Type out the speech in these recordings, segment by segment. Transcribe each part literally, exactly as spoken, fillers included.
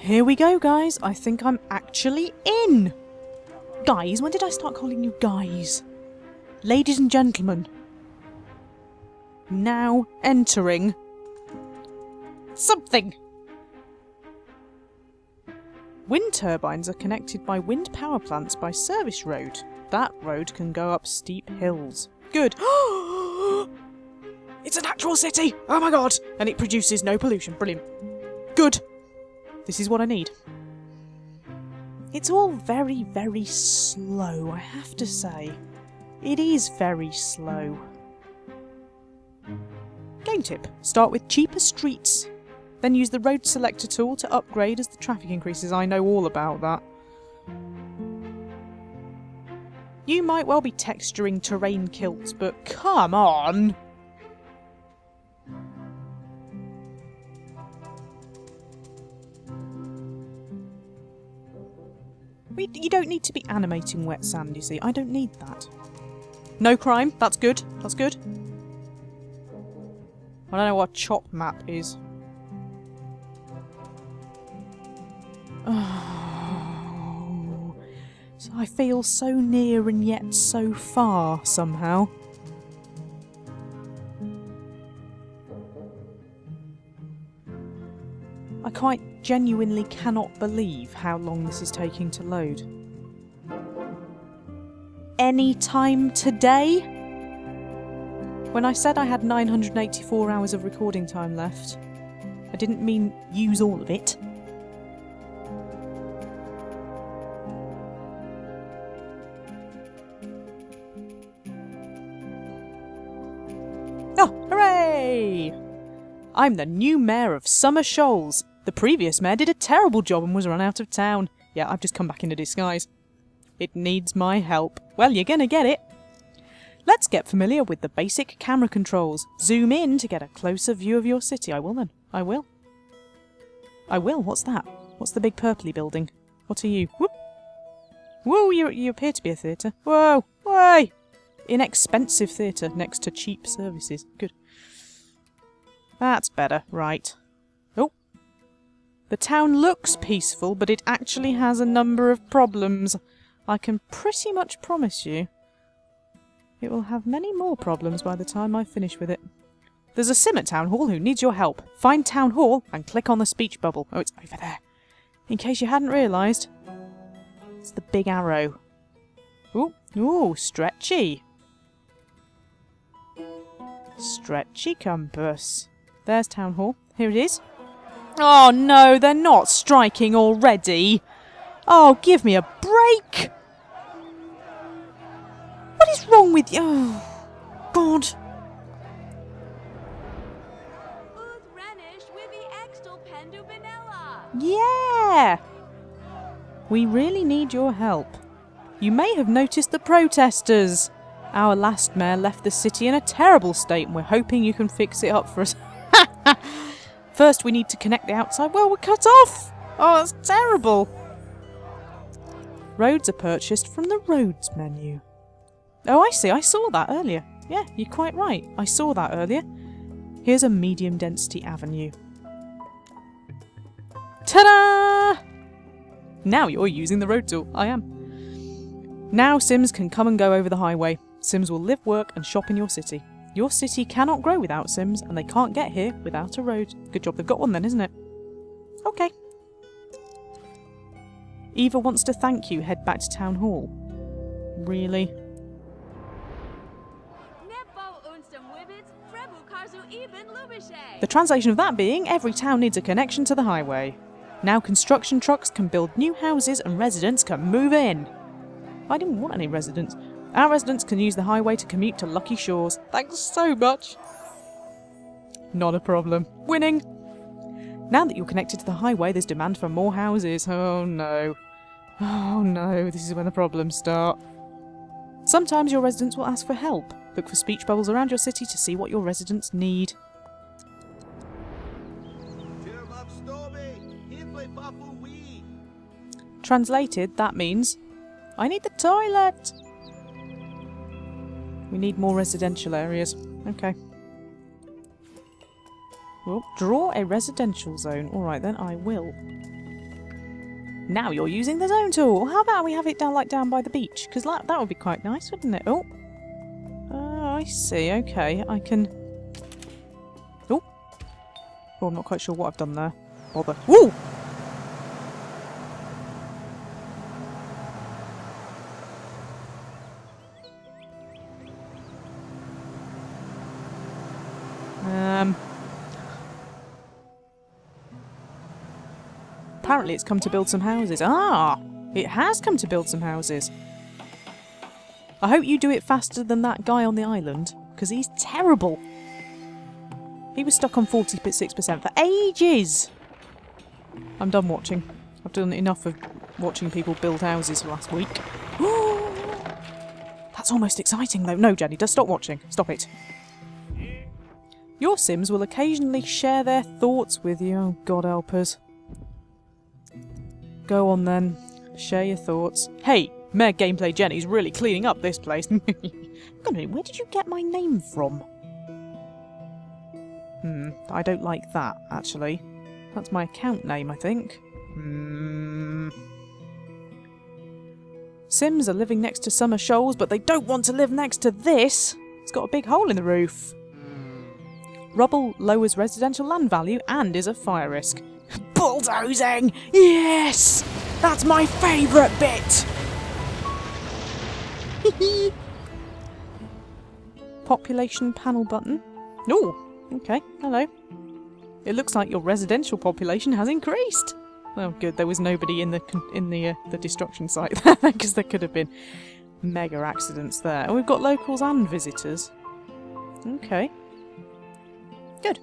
Here we go, guys. I think I'm actually in. Guys, when did I start calling you guys? Ladies and gentlemen. Now entering something. Wind turbines are connected by wind power plants by service road. That road can go up steep hills. Good. It's an actual city! Oh my god! And it produces no pollution. Brilliant. Good. This is what I need. It's all very, very slow, I have to say. It is very slow. Game tip. Start with cheaper streets. Then use the road selector tool to upgrade as the traffic increases. I know all about that. You might well be texturing terrain kilts, but come on! We, you don't need to be animating wet sand, you see. I don't need that. No crime. That's good. That's good. I don't know what chop map is. Oh, so I feel so near and yet so far somehow. I quite genuinely cannot believe how long this is taking to load. Any time today? When I said I had nine hundred eighty-four hours of recording time left, I didn't mean use all of it. I'm the new mayor of Summer Shoals. The previous mayor did a terrible job and was run out of town. Yeah, I've just come back into disguise. It needs my help. Well, you're gonna get it. Let's get familiar with the basic camera controls. Zoom in to get a closer view of your city. I will then. I will. I will. What's that? What's the big purpley building? What are you? Whoop. Whoa, you, you appear to be a theatre. Whoa. Why? Inexpensive theatre next to cheap services. Good. That's better, right. Oh. The town looks peaceful, but it actually has a number of problems. I can pretty much promise you it will have many more problems by the time I finish with it. There's a sim at Town Hall who needs your help. Find Town Hall and click on the speech bubble. Oh, it's over there. In case you hadn't realised, it's the big arrow. Ooh, ooh, stretchy. Stretchy compass. There's Town Hall. Here it is. Oh no, they're not striking already! Oh, give me a break! What is wrong with you? Oh, God! Yeah! We really need your help. You may have noticed the protesters. Our last mayor left the city in a terrible state and we're hoping you can fix it up for us. First we need to connect the outside. Well, we're cut off! Oh, that's terrible! Roads are purchased from the roads menu. Oh, I see. I saw that earlier. Yeah, you're quite right. I saw that earlier. Here's a medium density avenue. Ta-da! Now you're using the road tool. I am. Now Sims can come and go over the highway. Sims will live, work and shop in your city. Your city cannot grow without Sims, and they can't get here without a road. Good job they've got one then, isn't it? Okay. Eva wants to thank you. Head back to Town Hall. Really? The translation of that being, every town needs a connection to the highway. Now construction trucks can build new houses and residents can move in. I didn't want any residents. Our residents can use the highway to commute to Lucky Shores. Thanks so much! Not a problem. Winning! Now that you're connected to the highway, there's demand for more houses. Oh no. Oh no, this is when the problems start. Sometimes your residents will ask for help. Look for speech bubbles around your city to see what your residents need. Translated, that means, I need the toilet! We need more residential areas. Okay. Well, draw a residential zone. Alright then, I will. Now you're using the zone tool. How about we have it down like down by the beach? Because that, that would be quite nice, wouldn't it? Oh, uh, I see. Okay, I can... Oh. Oh, I'm not quite sure what I've done there. Bother. Woo! Um... Apparently it's come to build some houses. Ah! It has come to build some houses. I hope you do it faster than that guy on the island, because he's terrible. He was stuck on forty-six percent for ages! I'm done watching. I've done enough of watching people build houses last week. That's almost exciting though. No, Jenny, just stop watching. Stop it. Your Sims will occasionally share their thoughts with you. Oh, God help us. Go on then, share your thoughts. Hey, Mayor Gameplay Jenny's really cleaning up this place. God, where did you get my name from? Hmm, I don't like that, actually. That's my account name, I think. Hmm. Sims are living next to Summer Shoals, but they don't want to live next to this. It's got a big hole in the roof. Rubble lowers residential land value and is a fire risk. Bulldozing! Yes! That's my favourite bit! Population panel button. Oh, okay, hello. It looks like your residential population has increased. Oh good, there was nobody in the in the, uh, the destruction site there, because there could have been mega accidents there. And we've got locals and visitors. Okay. Good.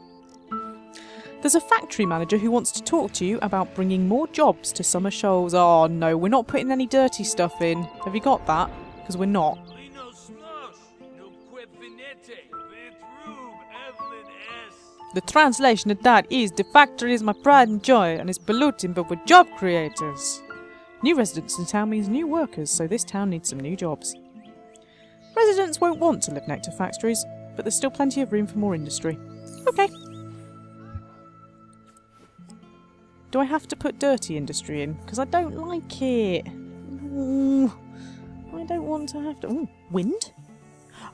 There's a factory manager who wants to talk to you about bringing more jobs to Summer Shoals. Oh no, we're not putting any dirty stuff in. Have you got that? Because we're not. The translation of that is, the factory is my pride and joy and it's polluting, but we're job creators. New residents in town means new workers, so this town needs some new jobs. Residents won't want to live next to factories, but there's still plenty of room for more industry. Okay. Do I have to put dirty industry in? Because I don't like it. Ooh, I don't want to have to... Ooh, wind?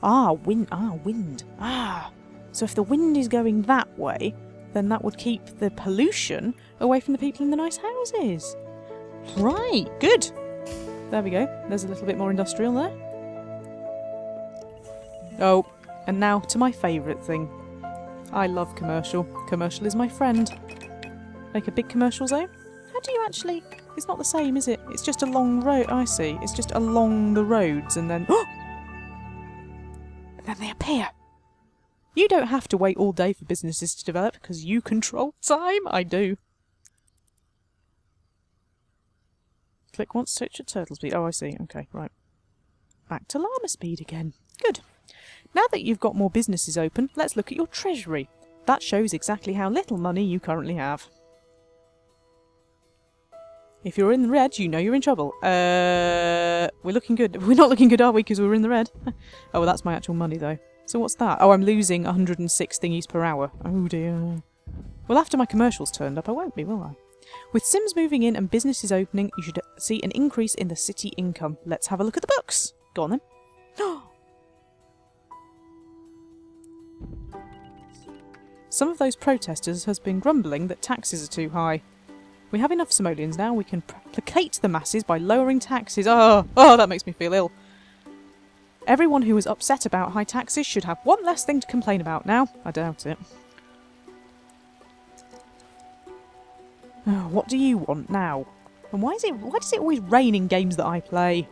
Ah, wind. Ah, wind. Ah. So if the wind is going that way, then that would keep the pollution away from the people in the nice houses. Right. Good. There we go. There's a little bit more industrial there. Oh, and now to my favourite thing. I love commercial. Commercial is my friend. Like a big commercial zone? How do you actually... It's not the same, is it? It's just a long road. I see. It's just along the roads and then... and then they appear. You don't have to wait all day for businesses to develop because you control time. I do. Click once, search at turtle speed. Oh, I see. Okay, right. Back to llama speed again. Good. Now that you've got more businesses open, let's look at your treasury. That shows exactly how little money you currently have. If you're in the red, you know you're in trouble. Uh, we're looking good. We're not looking good, are we? Because we're in the red. Oh, well, that's my actual money, though. So what's that? Oh, I'm losing one hundred and six thingies per hour. Oh, dear. Well, after my commercials turned up, I won't be, will I? With Sims moving in and businesses opening, you should see an increase in the city income. Let's have a look at the books. Go on, then. Oh! Some of those protesters has been grumbling that taxes are too high. We have enough Somalians now, we can placate the masses by lowering taxes. Oh, oh, that makes me feel ill. Everyone who is upset about high taxes should have one less thing to complain about now. I doubt it. Oh, what do you want now? And why is it, why does it always rain in games that I play?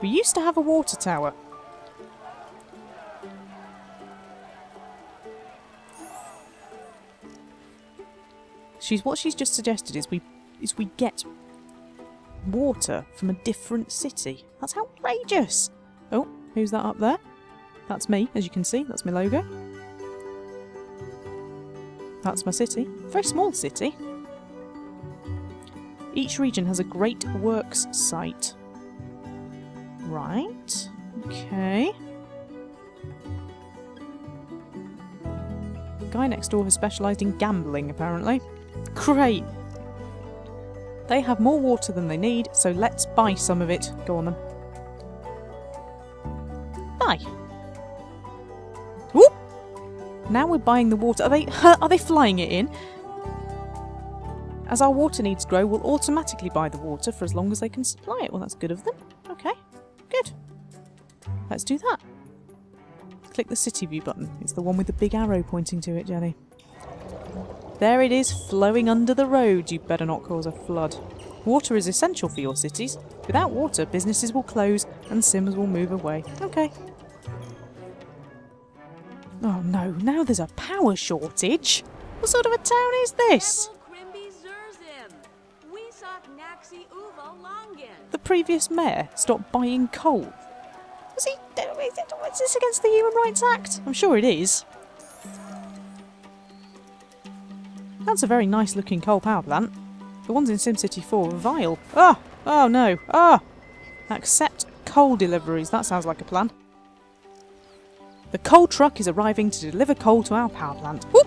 We used to have a water tower. She's, what she's just suggested is we is we get water from a different city. That's outrageous! Oh, who's that up there? That's me, as you can see. That's my logo. That's my city. Very small city. Each region has a great works site. Right. Okay. The guy next door has specialised in gambling, apparently. Great! They have more water than they need, so let's buy some of it. Go on then. Buy! Whoop! Now we're buying the water. Are they, are they flying it in? As our water needs grow, we'll automatically buy the water for as long as they can supply it. Well, that's good of them. Okay, good. Let's do that. Click the city view button. It's the one with the big arrow pointing to it, Jenny. There it is, flowing under the road. You better not cause a flood. Water is essential for your cities. Without water, businesses will close and Sims will move away. Okay. Oh no, now there's a power shortage. What sort of a town is this? The previous mayor stopped buying coal. Was he, is this against the Human Rights Act? I'm sure it is. That's a very nice looking coal power plant. The ones in SimCity four are vile. Oh! Oh no! Oh! Accept coal deliveries. That sounds like a plan. The coal truck is arriving to deliver coal to our power plant. Whoop!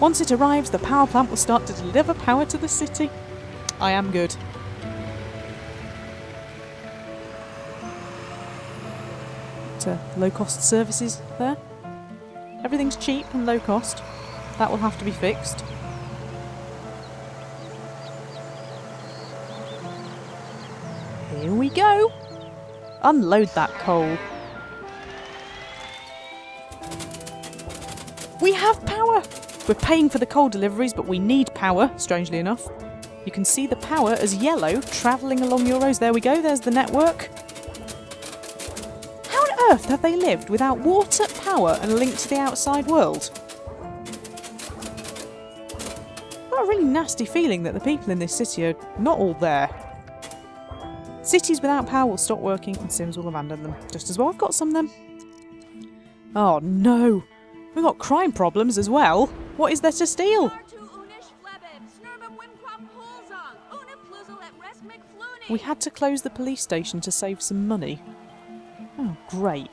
Once it arrives, the power plant will start to deliver power to the city. I am good. Uh, low-cost services there. Everything's cheap and low-cost. That will have to be fixed. Here we go! Unload that coal. We have power! We're paying for the coal deliveries, but we need power, strangely enough. You can see the power as yellow travelling along your roads. There we go, there's the network. How on earth have they lived without water, power and a link to the outside world? I've got a really nasty feeling that the people in this city are not all there. Cities without power will stop working and Sims will abandon them. Just as well I've got some then. Oh no! We've got crime problems as well. What is there to steal? We had to close the police station to save some money. Oh, great.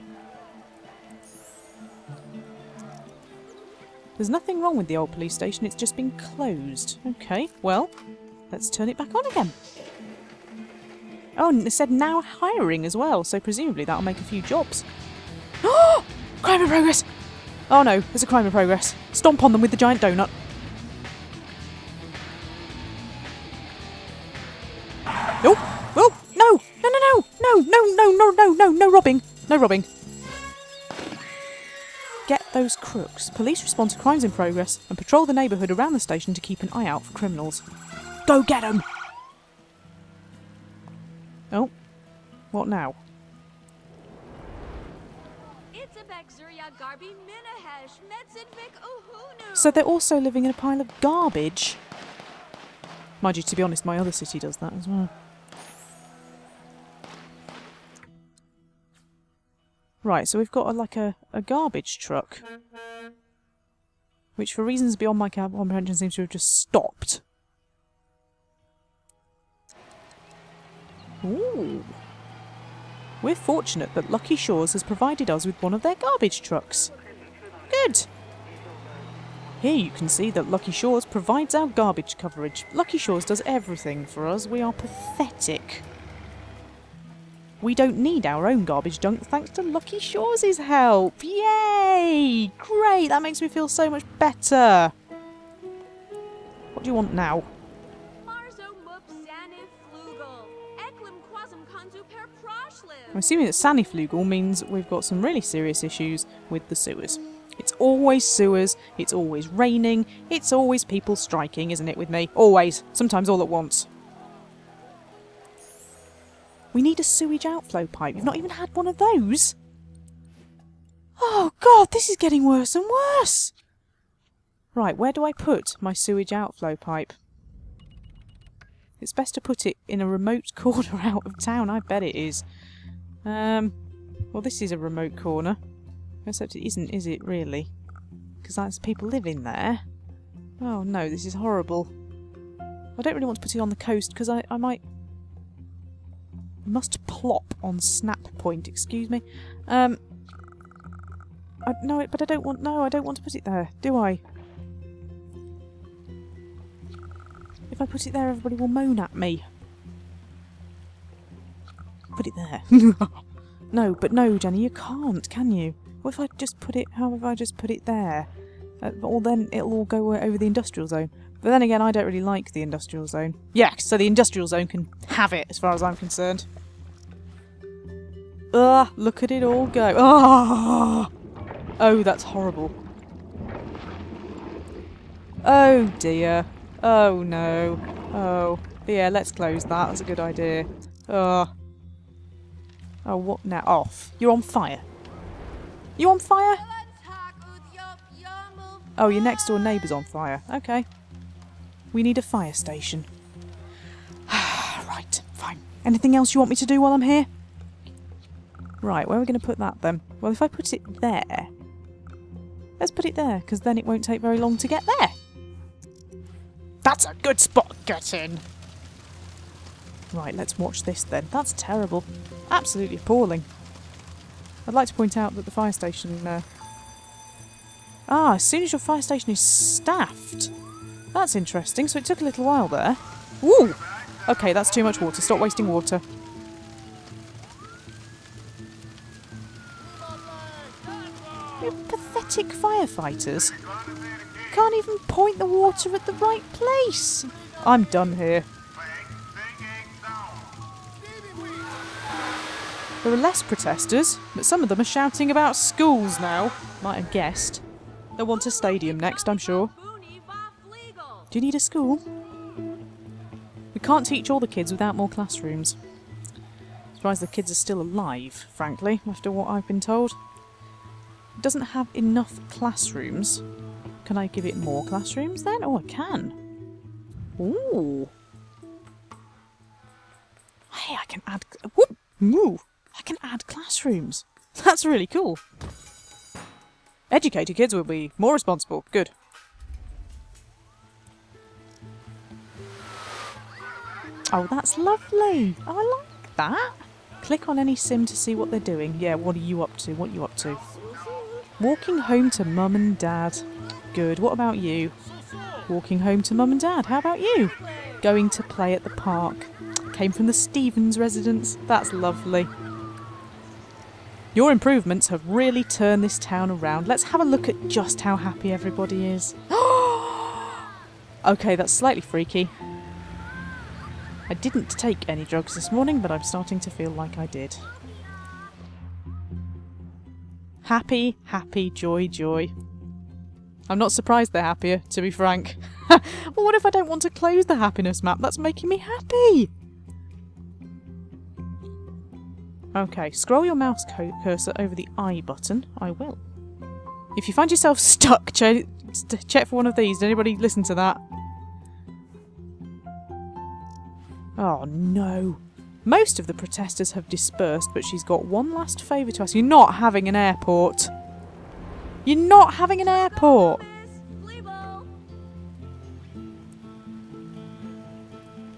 There's nothing wrong with the old police station, it's just been closed. Okay, well, let's turn it back on again. Oh, and it said now hiring as well, so presumably that'll make a few jobs. Oh! Crime in progress! Oh no, there's a crime in progress. Stomp on them with the giant donut. Nope. Oh, no! No, no, no! No, no, no, no, no, no, no robbing! No robbing. Get those crooks. Police respond to crimes in progress and patrol the neighbourhood around the station to keep an eye out for criminals. Go get them! Oh. What now? So they're also living in a pile of garbage. Mind you, to be honest, my other city does that as well. Right, so we've got a, like a, a garbage truck, which for reasons beyond my comprehension seems to have just stopped. Ooh. We're fortunate that Lucky Shores has provided us with one of their garbage trucks. Good! Here you can see that Lucky Shores provides our garbage coverage. Lucky Shores does everything for us. We are pathetic. We don't need our own garbage dump thanks to Lucky Shores' help! Yay! Great! That makes me feel so much better! What do you want now? I'm assuming that Saniflugel means we've got some really serious issues with the sewers. It's always sewers, it's always raining, it's always people striking, isn't it, with me? Always. Sometimes all at once. We need a sewage outflow pipe. You've not even had one of those. Oh god, this is getting worse and worse. Right, where do I put my sewage outflow pipe? It's best to put it in a remote corner out of town, I bet it is. Um, well, this is a remote corner. Except it isn't, is it, really? Because that's people live in there. Oh no, this is horrible. I don't really want to put it on the coast because I, I might... must plop on snap point, excuse me. Um, I, no, but I don't want... No, I don't want to put it there, do I? If I put it there, everybody will moan at me. Put it there. No, but no, Jenny, you can't, can you? What if I just put it... How if I just put it there? Uh, or then it'll all go over the industrial zone. But then again, I don't really like the industrial zone. Yeah, so the industrial zone can have it, as far as I'm concerned. Ugh, look at it all go. Oh, oh that's horrible. Oh, dear. Oh, no. Oh. But yeah, let's close that. That's a good idea. Oh. Oh, what now? Off. You're on fire. You on fire? Oh, your next door neighbour's on fire. Okay. We need a fire station. Right, fine. Anything else you want me to do while I'm here? Right, where are we going to put that then? Well, if I put it there... Let's put it there, because then it won't take very long to get there. That's a good spot to get in. Right, let's watch this then. That's terrible. Absolutely appalling. I'd like to point out that the fire station... Uh... Ah, as soon as your fire station is staffed. That's interesting. So it took a little while there. Ooh! Okay, that's too much water. Stop wasting water. You pathetic firefighters. Can't even point the water at the right place. I'm done here. There are less protesters, but some of them are shouting about schools now. Might have guessed. They'll want a stadium next, I'm sure. Do you need a school? We can't teach all the kids without more classrooms. I'm surprised the kids are still alive, frankly, after what I've been told. It doesn't have enough classrooms. Can I give it more classrooms then? Oh, I can. Ooh. Hey, I can add... Whoop! Moo! I can add classrooms. That's really cool. Educated kids will be more responsible. Good. Oh, that's lovely. Oh, I like that. Click on any sim to see what they're doing. Yeah, what are you up to? What are you up to? Walking home to mum and dad. Good. What about you? Walking home to mum and dad. How about you? Going to play at the park. Came from the Stevens residence. That's lovely. Your improvements have really turned this town around. Let's have a look at just how happy everybody is. Okay, that's slightly freaky. I didn't take any drugs this morning, but I'm starting to feel like I did. Happy, happy, joy, joy. I'm not surprised they're happier, to be frank. Well, what if I don't want to close the happiness map? That's making me happy! Okay, scroll your mouse cursor over the I button. I will. If you find yourself stuck, ch check for one of these. Did anybody listen to that? Oh no. Most of the protesters have dispersed, but she's got one last favour to ask. You're not having an airport. You're not having an airport.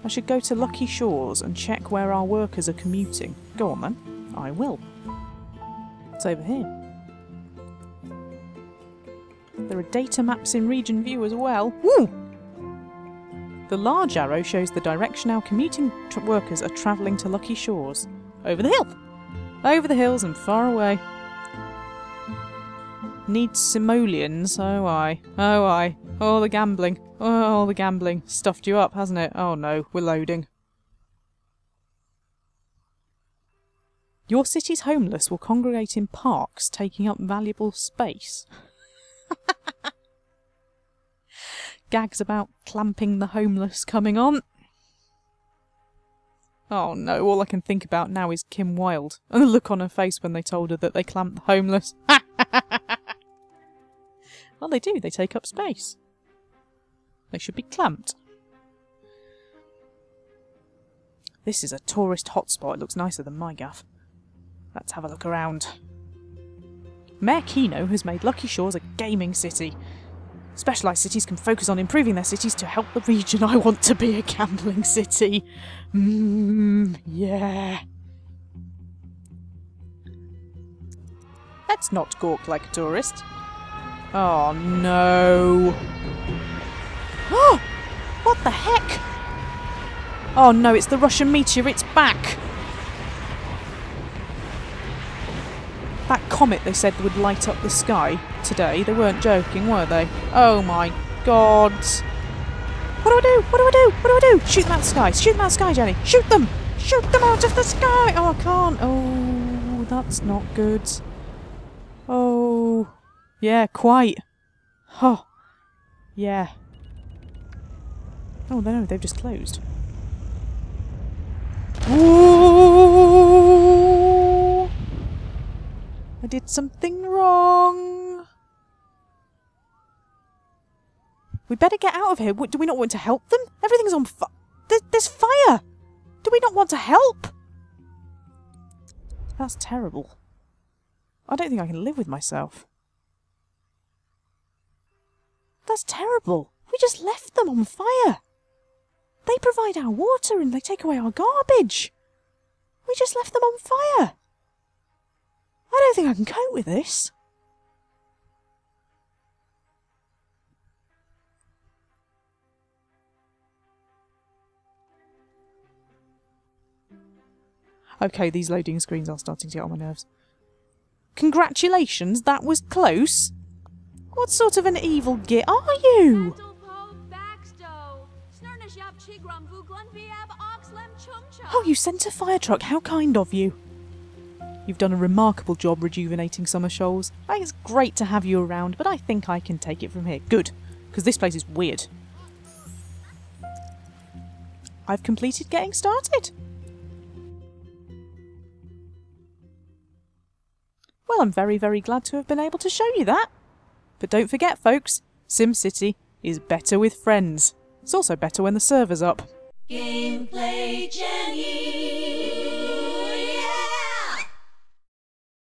I should go to Lucky Shores and check where our workers are commuting. Go on then. I will. It's over here. There are data maps in region view as well. Woo! The large arrow shows the direction our commuting workers are travelling to Lucky Shores. Over the hill! Over the hills and far away. Need simoleons. Oh aye. Oh aye. Oh the gambling. Oh, the gambling. Stuffed you up, hasn't it? Oh no, we're loading. Your city's homeless will congregate in parks, taking up valuable space. Gags about clamping the homeless coming on. Oh no, all I can think about now is Kim Wilde. And the look on her face when they told her that they clamped the homeless. Well, they do. They take up space. They should be clamped. This is a tourist hotspot. It looks nicer than my gaff. Let's have a look around. Mayor Kino has made Lucky Shores a gaming city. Specialised cities can focus on improving their cities to help the region. I want to be a gambling city. Mmm, yeah. Let's not gawk like a tourist. Oh no! Oh! What the heck? Oh no, it's the Russian meteor, it's back! That comet they said would light up the sky today, they weren't joking, were they? Oh my god! What do I do? What do I do? What do I do? Shoot them out of the sky! Shoot them out of the sky, Jenny! Shoot them! Shoot them out of the sky! Oh, I can't! Oh, that's not good. Oh, yeah, quite. Oh, yeah. Oh, no, they've just closed. Ooh! I did something wrong. We better get out of here. What, do we not want to help them? Everything's on fire. There's, there's fire. Do we not want to help? That's terrible. I don't think I can live with myself. That's terrible. We just left them on fire. They provide our water and they take away our garbage. We just left them on fire. I don't think I can cope with this. Okay, these loading screens are starting to get on my nerves. Congratulations, that was close. What sort of an evil git are you? Oh, you sent a fire truck. How kind of you. You've done a remarkable job rejuvenating Summer Shoals. I think it's great to have you around, but I think I can take it from here. Good, because this place is weird. I've completed getting started. Well, I'm very, very glad to have been able to show you that. But don't forget, folks, SimCity is better with friends. It's also better when the server's up. Gameplay Jenny!